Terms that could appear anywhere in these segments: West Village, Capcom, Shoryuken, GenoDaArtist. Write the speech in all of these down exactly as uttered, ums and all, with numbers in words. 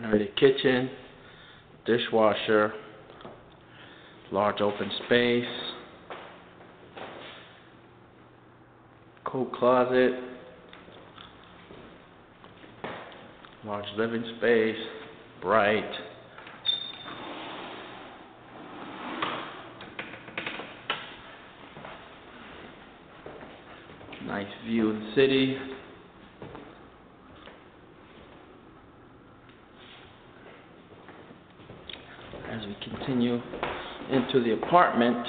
renovated kitchen, dishwasher, large open space, coat closet, large living space, bright. Nice view of the city. As we continue into the apartment,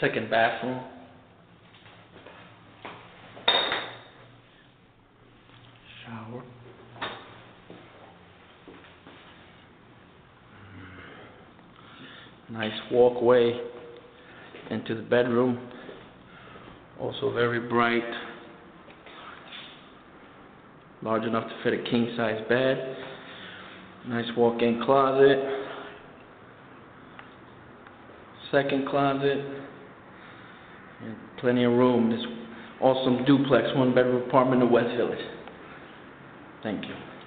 second bathroom, shower, nice walkway into the bedroom, also very bright, large enough to fit a king size bed, nice walk-in closet, second closet, and plenty of room. This awesome duplex one bedroom apartment in West Village. Thank you.